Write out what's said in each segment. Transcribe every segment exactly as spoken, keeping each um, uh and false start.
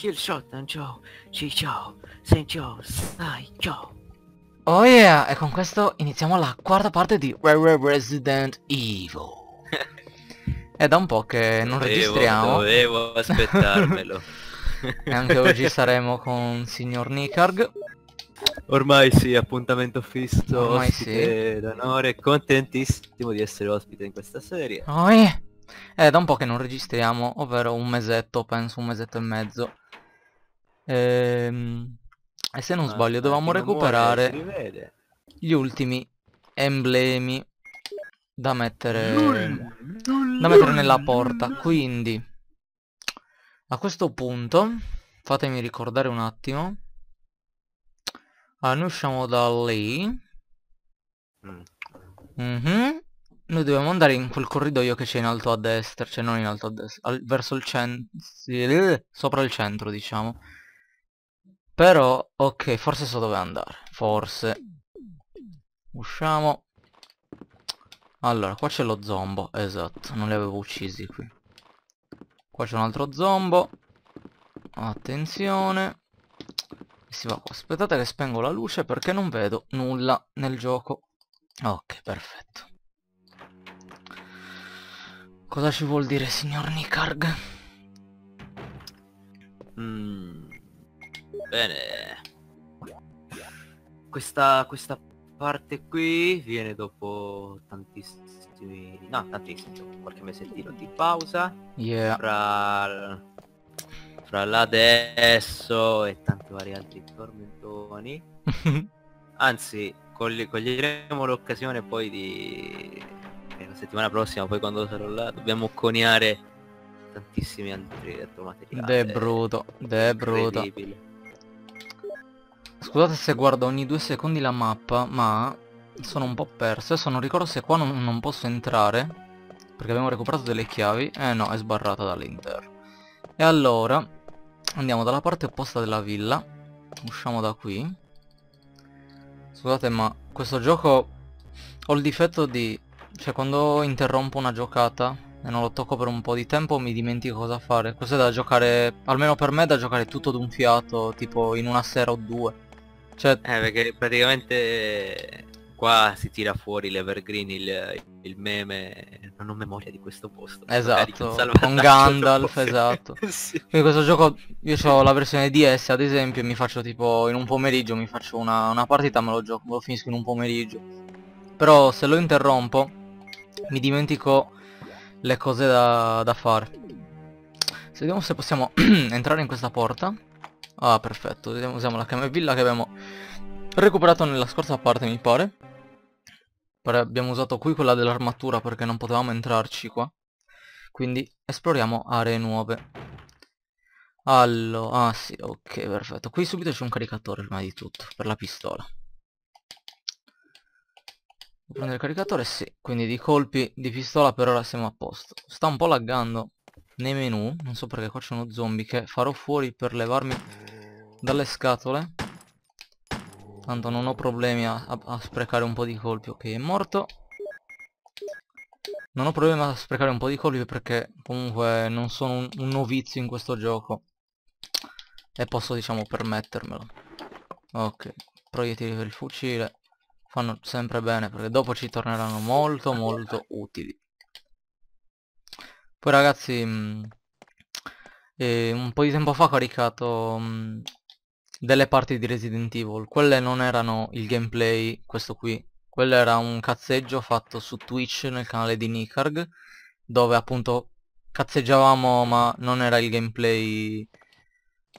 Kill shot and ciao, ci ciao, sen ciao, sai ciao. Oh yeah, e con questo iniziamo la quarta parte di Resident Evil. È da un po' che non dovevo, registriamo. Dovevo aspettarmelo. E anche oggi saremo con signor Nickarg. Ormai sì, appuntamento fisso. Ormai sì. D'onore, contentissimo di essere ospite in questa serie. Oh yeah. È da un po' che non registriamo, ovvero un mesetto, penso un mesetto e mezzo. Ehm, e se non ah, sbaglio dovevamo recuperare muore, gli ultimi emblemi da mettere Lul. Lul. da mettere nella porta. Quindi a questo punto fatemi ricordare un attimo. Allora, noi usciamo da lì. mm. mm-hmm. Noi dobbiamo andare in quel corridoio che c'è in alto a destra, cioè non in alto a destra, al, verso il centro, sì, sopra il centro diciamo. Però, ok, forse so dove andare, forse. Usciamo. Allora, qua c'è lo zombo, esatto, non li avevo uccisi qui. Qua c'è un altro zombo. Attenzione. Si va qua, aspettate che spengo la luce perché non vedo nulla nel gioco. Ok, perfetto. Cosa ci vuol dire, signor Nickarg? Mm, bene. Questa, questa parte qui viene dopo tantissimi... No, tantissimi. Qualche mesettino di pausa. Yeah. Fra... Fra l'adesso e tanti vari altri tormentoni. Anzi, coglieremo l'occasione poi di... la settimana prossima, poi quando sarò là, dobbiamo coniare tantissimi altri materiali. De bruto, de bruto. Scusate se guardo ogni due secondi la mappa, ma sono un po' perso. Adesso non ricordo se qua non, non posso entrare, perché abbiamo recuperato delle chiavi. Eh no, è sbarrata dall'interno. E allora andiamo dalla parte opposta della villa. Usciamo da qui. Scusate, ma questo gioco ho il difetto di... cioè quando interrompo una giocata e non lo tocco per un po' di tempo mi dimentico cosa fare. Questo è da giocare, almeno per me è da giocare tutto d'un fiato, tipo in una sera o due. Cioè... Eh, perché praticamente qua si tira fuori l'Evergreen, il, il meme, non ho memoria di questo posto. Esatto, con Gandalf, esatto. Sì. Quindi questo gioco, io ho la versione D S ad esempio e mi faccio tipo in un pomeriggio, mi faccio una, una partita, me lo gioco, me lo finisco in un pomeriggio. Però se lo interrompo... mi dimentico le cose da, da fare. Se vediamo se possiamo entrare in questa porta. Ah, perfetto. Vediamo, usiamo la camera-villa che abbiamo recuperato nella scorsa parte, mi pare. Pare abbiamo usato qui quella dell'armatura perché non potevamo entrarci qua. Quindi esploriamo aree nuove. Allora, ah sì, ok, perfetto. Qui subito c'è un caricatore prima di tutto, per la pistola. Prendere il caricatore, sì, quindi di colpi di pistola per ora siamo a posto. Sta un po' laggando nei menu, non so perché. Qua c'è uno zombie che farò fuori per levarmi dalle scatole. Tanto non ho problemi a, a, a sprecare un po' di colpi. Ok, è morto. Non ho problemi a sprecare un po' di colpi perché comunque non sono un, un novizio in questo gioco e posso, diciamo, permettermelo. Ok, proiettili per il fucile fanno sempre bene perché dopo ci torneranno molto molto utili. Poi ragazzi, mh, eh, un po' di tempo fa ho caricato mh, delle parti di Resident Evil. Quelle non erano il gameplay, questo qui. Quello era un cazzeggio fatto su Twitch nel canale di Nickarg, dove appunto cazzeggiavamo, ma non era il gameplay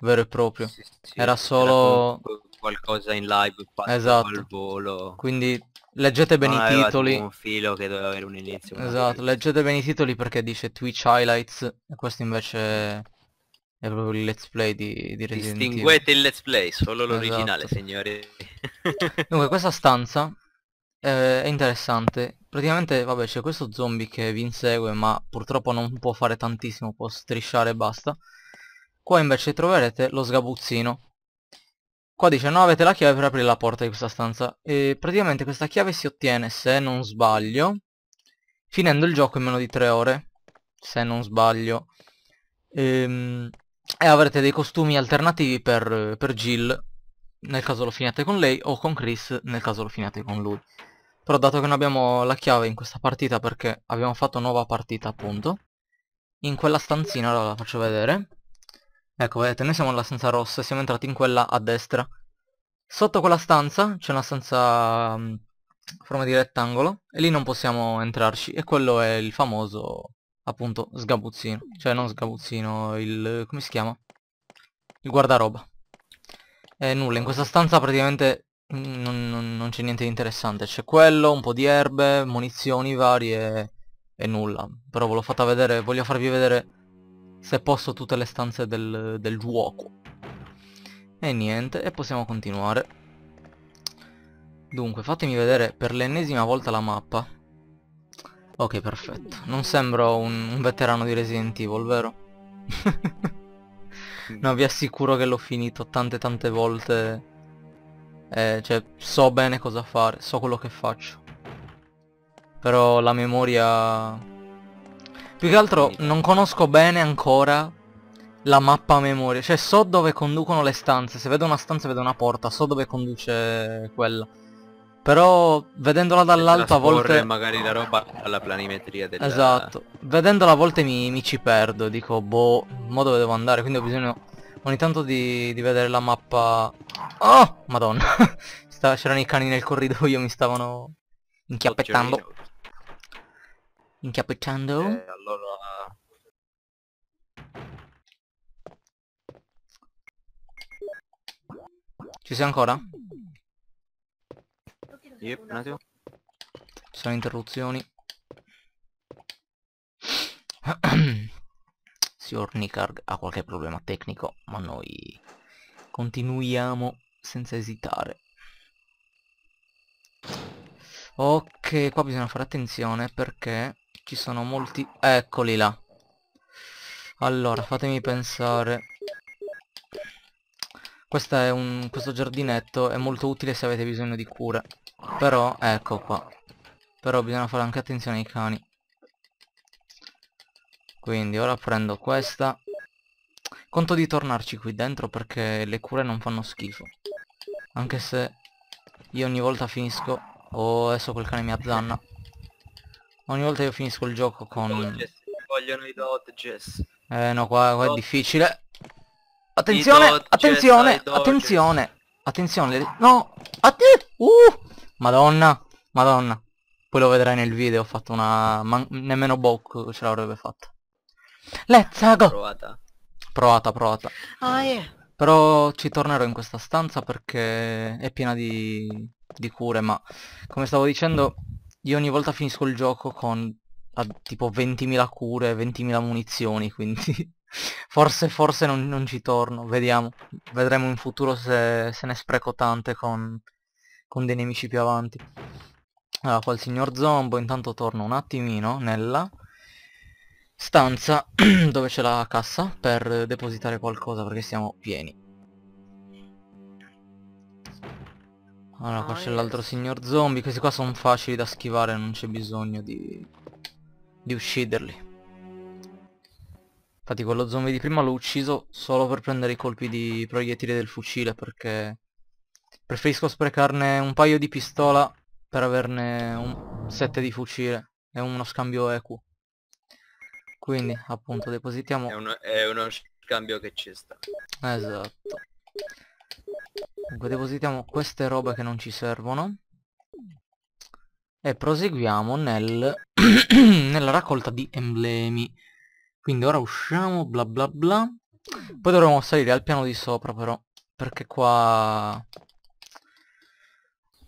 vero e proprio. Sì, sì, era solo... Era qualcosa in live, esatto, al volo. Quindi leggete bene ah, i titoli, un filo che doveva avere un inizio, esatto, leggete bene i titoli perché dice Twitch Highlights e questo invece è proprio il let's play di, di Resident Evil. Distinguete il let's play, solo l'originale, esatto, signori. Dunque questa stanza eh, è interessante. Praticamente vabbè, c'è questo zombie che vi insegue ma purtroppo non può fare tantissimo, può strisciare e basta. Qua invece troverete lo sgabuzzino. Qua dice no, avete la chiave per aprire la porta di questa stanza. E praticamente questa chiave si ottiene, se non sbaglio, finendo il gioco in meno di tre ore, se non sbaglio. Ehm, e avrete dei costumi alternativi per, per Jill nel caso lo finiate con lei, o con Chris nel caso lo finiate con lui. Però dato che non abbiamo la chiave in questa partita perché abbiamo fatto nuova partita appunto, in quella stanzina, allora la faccio vedere. Ecco, vedete, noi siamo nella stanza rossa e siamo entrati in quella a destra. Sotto quella stanza c'è una stanza um, a forma di rettangolo e lì non possiamo entrarci, e quello è il famoso appunto sgabuzzino, cioè non sgabuzzino, il... come si chiama? Il guardaroba. E nulla, in questa stanza praticamente non, non, non c'è niente di interessante, c'è quello, un po' di erbe, munizioni varie e nulla. Però ve l'ho fatta vedere, voglio farvi vedere se posso tutte le stanze del, del gioco. E niente, e possiamo continuare. Dunque, fatemi vedere per l'ennesima volta la mappa. Ok, perfetto. Non sembro un, un veterano di Resident Evil, vero? No, vi assicuro che l'ho finito tante tante volte. Eh, cioè, so bene cosa fare, so quello che faccio. Però la memoria... più che altro non conosco bene ancora la mappa a memoria. Cioè, so dove conducono le stanze. Se vedo una stanza vedo una porta, so dove conduce quella. Però vedendola dall'alto a volte... magari la roba alla planimetria della... Esatto. Vedendola a volte mi, mi ci perdo. Dico, boh, mo dove devo andare? Quindi ho bisogno ogni tanto di, di vedere la mappa... Oh! Madonna. C'erano i cani nel corridoio, mi stavano inchiappettando. Inchiappettando. Eh, allora... Ci sei ancora? Yep, un attimo. Ci sono interruzioni. Signor Nickarg ha qualche problema tecnico, ma noi continuiamo senza esitare. Ok, qua bisogna fare attenzione perché ci sono molti... Eccoli là. Allora, fatemi pensare. Questa è un... questo giardinetto è molto utile se avete bisogno di cure. Però, ecco qua. Però bisogna fare anche attenzione ai cani. Quindi ora prendo questa. Conto di tornarci qui dentro perché le cure non fanno schifo. Anche se io ogni volta finisco... Oh, adesso quel cane mi azzanna. Ogni volta io finisco il gioco con... Vogliono i dot, Jess. Eh no, qua, qua è difficile. Attenzione, attenzione, attenzione. Attenzione, no. Attenzione. Uh! Madonna, madonna. Poi lo vedrai nel video, ho fatto una... Man... Nemmeno Boku ce l'avrebbe fatta. Let's go! Provata. Provata, provata. Oh, yeah. Però ci tornerò in questa stanza perché è piena di... di cure, ma come stavo dicendo, io ogni volta finisco il gioco con a, tipo ventimila cure, ventimila munizioni, quindi forse forse non, non ci torno, vediamo, vedremo in futuro se, se ne spreco tante con, con dei nemici più avanti. Allora, qua il signor Zombo, intanto torno un attimino nella stanza dove c'è la cassa per depositare qualcosa perché siamo pieni. Allora, qua c'è l'altro signor zombie, questi qua sono facili da schivare, non c'è bisogno di, di ucciderli. Infatti quello zombie di prima l'ho ucciso solo per prendere i colpi di proiettili del fucile, perché preferisco sprecarne un paio di pistola per averne un sette di fucile, è uno scambio equo. Quindi appunto depositiamo... È uno, è uno scambio che ci sta. Esatto. Dunque depositiamo queste robe che non ci servono e proseguiamo nel nella raccolta di emblemi. Quindi ora usciamo, bla bla bla. Poi dovremo salire al piano di sopra però, perché qua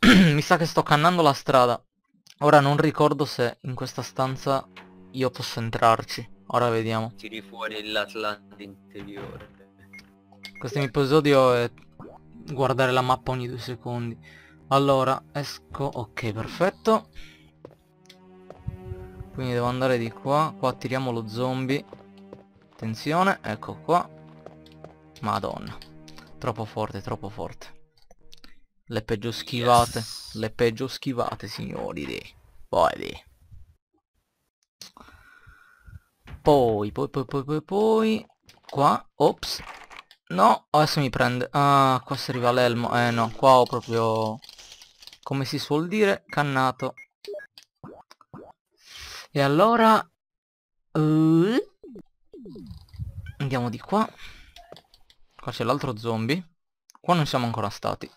mi sa che sto cannando la strada. Ora non ricordo se in questa stanza io posso entrarci. Ora vediamo. Tiri fuori l'Atlante interiore. Questo episodio è guardare la mappa ogni due secondi. Allora, esco, ok, perfetto. Quindi devo andare di qua. Qua tiriamo lo zombie. Attenzione, ecco qua. Madonna. Troppo forte, troppo forte. Le peggio schivate. Yes. Le peggio schivate, signori. Dì. Poi dì. Poi, poi, poi, poi, poi, poi. qua, ops. No, adesso mi prende. Ah, qua si arriva l'elmo. Eh no, qua ho proprio, come si suol dire, cannato. E allora uh, andiamo di qua. Qua c'è l'altro zombie. Qua non siamo ancora stati.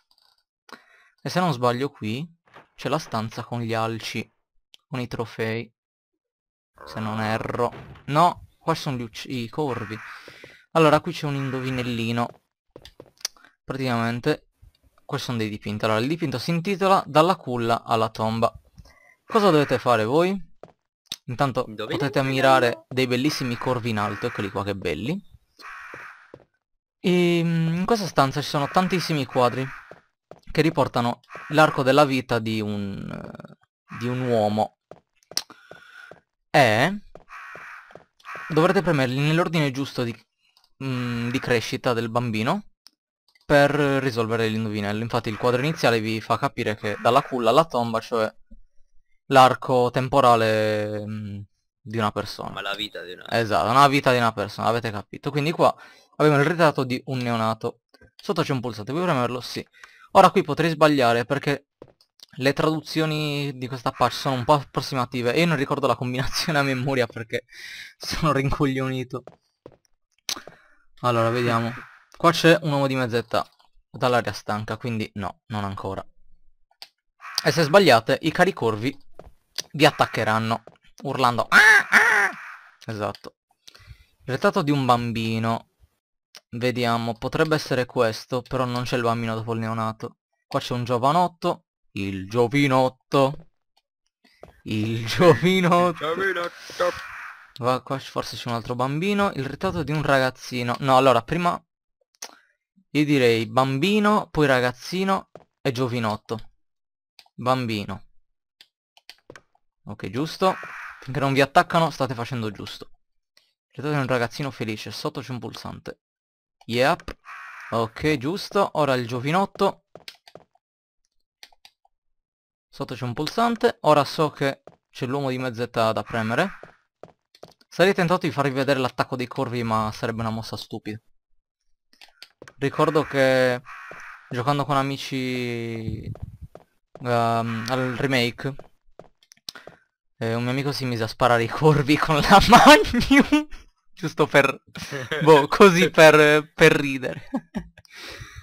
E se non sbaglio qui c'è la stanza con gli alci, con i trofei, se non erro. No, qua sono gli i corvi. Allora qui c'è un indovinellino. Praticamente questi sono dei dipinti. Allora il dipinto si intitola Dalla culla alla tomba. Cosa dovete fare voi? Intanto dove potete ammirare dei bellissimi corvi in alto. Eccoli qua che belli. E in questa stanza ci sono tantissimi quadri che riportano l'arco della vita di un, di un uomo. E dovrete premerli nell'ordine giusto di di crescita del bambino per risolvere l'indovinello. Infatti il quadro iniziale vi fa capire che dalla culla alla tomba, cioè l'arco temporale mh, di una persona. Ma la vita di una persona. Esatto, una vita di una persona, avete capito. Quindi qua abbiamo il ritratto di un neonato. Sotto c'è un pulsante, vuoi premerlo? Sì. Ora qui potrei sbagliare perché le traduzioni di questa patch sono un po' approssimative e io non ricordo la combinazione a memoria perché sono rincoglionito. Allora, vediamo. Qua c'è un uomo di mezz'età dall'aria stanca, quindi no, non ancora. E se sbagliate, i cari corvi vi attaccheranno, urlando. Ah, ah! Esatto. Il ritratto di un bambino. Vediamo, potrebbe essere questo, però non c'è il bambino dopo il neonato. Qua c'è un giovanotto. Il giovinotto. Il giovinotto. Giovinotto. Qua forse c'è un altro bambino. Il ritratto di un ragazzino. No, allora prima io direi bambino, poi ragazzino e giovinotto. Bambino. Ok, giusto. Finché non vi attaccano state facendo giusto. Il ritratto di un ragazzino felice. Sotto c'è un pulsante. Yep. Ok, giusto. Ora il giovinotto. Sotto c'è un pulsante. Ora so che c'è l'uomo di mezz'età da premere. Sarei tentato di farvi vedere l'attacco dei corvi, ma sarebbe una mossa stupida. Ricordo che giocando con amici um, al remake, eh, un mio amico si mise a sparare i corvi con la Magnum. Giusto per... boh, così per, per ridere.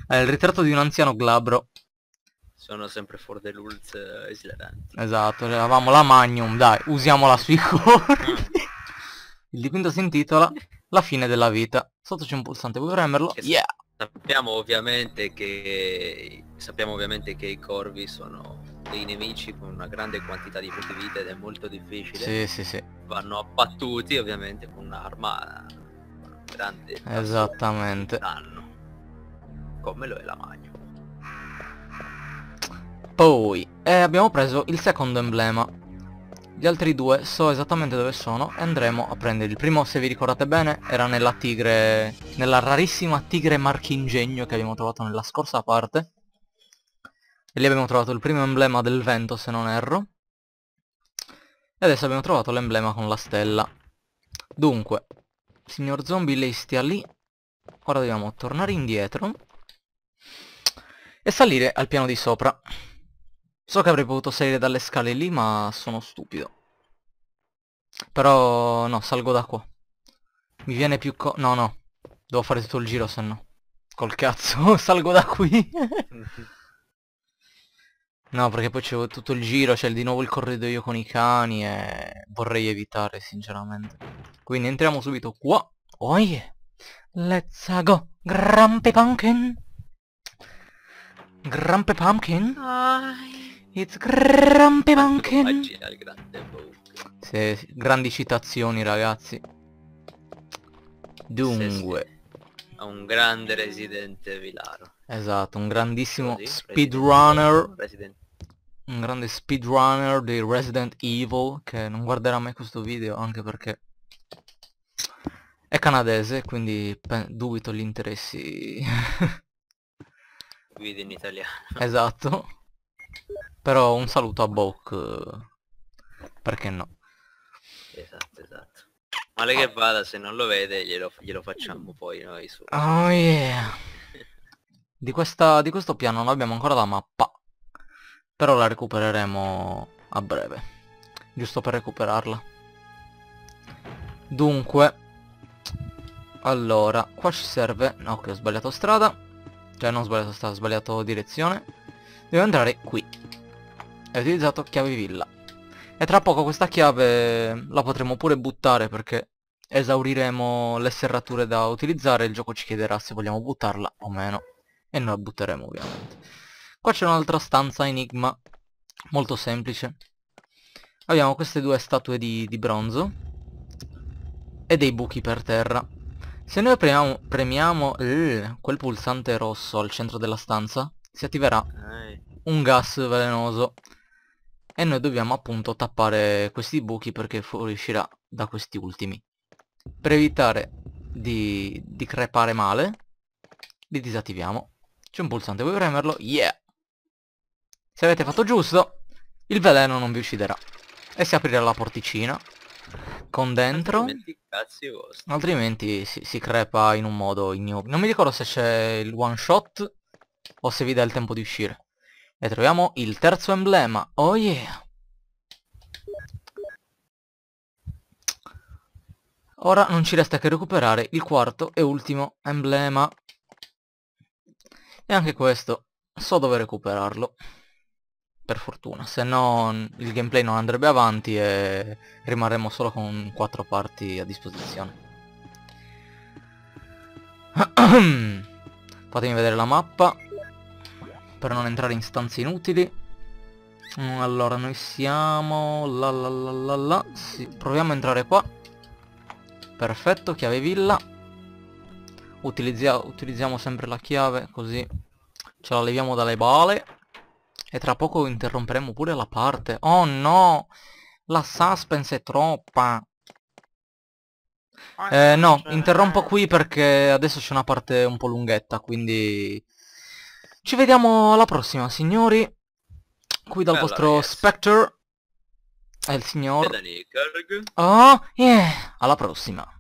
È il ritratto di un anziano glabro. Sono sempre for the rules esilaranti. Esatto, avevamo la Magnum, dai, usiamola sui corvi. Il dipinto si intitola La fine della vita. Sotto c'è un pulsante, vuoi premerlo? Yeah! Sappiamo ovviamente che sappiamo ovviamente che i corvi sono dei nemici con una grande quantità di punti vita ed è molto difficile. Sì, sì, sì. Vanno abbattuti ovviamente con un'arma grande. Esattamente. Danno. Come lo è la Magno. Poi eh, abbiamo preso il secondo emblema. Gli altri due so esattamente dove sono e andremo a prendere. Il primo, se vi ricordate bene, era nella tigre, nella rarissima tigre marchingegno che abbiamo trovato nella scorsa parte. E lì abbiamo trovato il primo emblema del vento, se non erro. E adesso abbiamo trovato l'emblema con la stella. Dunque, signor zombie, lei stia lì. Ora dobbiamo tornare indietro e salire al piano di sopra. So che avrei potuto salire dalle scale lì, ma sono stupido. Però no, salgo da qua. Mi viene più co... No, no. Devo fare tutto il giro, se no. Col cazzo, salgo da qui. No, perché poi c'è tutto il giro, c'è di nuovo il corridoio con i cani e vorrei evitare, sinceramente. Quindi entriamo subito qua. Oh yeah. Let's go. Grumpy Pumpkin. Grumpy Pumpkin. Ai. It's Grumpy Pumpkin. Sì, sì, grandi citazioni ragazzi. Dunque sì, sì. Un grande Resident Evilaro. Esatto, un grandissimo sì, speedrunner Resident... Un grande speedrunner di Resident Evil, che non guarderà mai questo video anche perché è canadese, quindi dubito gli interessi. Guida in italiano. Esatto. Però un saluto a Boku. Perché no? Esatto, esatto. Male che vada, se non lo vede glielo, glielo facciamo poi noi su. Oh yeah. Di, questa, di questo piano non abbiamo ancora la mappa, però la recupereremo a breve, giusto per recuperarla. Dunque, allora, qua ci serve... No, ok, ho sbagliato strada. Cioè non ho sbagliato strada, ho sbagliato direzione. Devo andare qui. E ho utilizzato chiave villa. E tra poco questa chiave la potremo pure buttare, perché esauriremo le serrature da utilizzare e il gioco ci chiederà se vogliamo buttarla o meno. E noi la butteremo ovviamente. Qua c'è un'altra stanza enigma, molto semplice. Abbiamo queste due statue di, di bronzo e dei buchi per terra. Se noi premiamo, premiamo eh, quel pulsante rosso al centro della stanza, si attiverà un gas velenoso. E noi dobbiamo appunto tappare questi buchi perché fuoriuscirà da questi ultimi. Per evitare di, di crepare male, li disattiviamo. C'è un pulsante, vuoi premerlo? Yeah! Se avete fatto giusto, il veleno non vi ucciderà. E si aprirà la porticina con dentro. Altrimenti, cazzi vostri. Altrimenti si, si crepa in un modo ignobile. Non mi ricordo se c'è il one shot o se vi dà il tempo di uscire. E troviamo il terzo emblema. Oh yeah! Ora non ci resta che recuperare il quarto e ultimo emblema. E anche questo so dove recuperarlo. Per fortuna. Se no il gameplay non andrebbe avanti e rimarremmo solo con quattro parti a disposizione. Fatemi vedere la mappa, per non entrare in stanze inutili. Allora noi siamo la la la la la. Sì, proviamo a entrare qua. Perfetto, chiave villa. Utilizia utilizziamo sempre la chiave, così ce la leviamo dalle bale. E tra poco interromperemo pure la parte. Oh no, la suspense è troppa. Eh, no, interrompo qui perché adesso c'è una parte un po' lunghetta, quindi... Ci vediamo alla prossima, signori. Qui dal Bella vostro ragazza. Spectre. È il signor. Oh yeah. Alla prossima.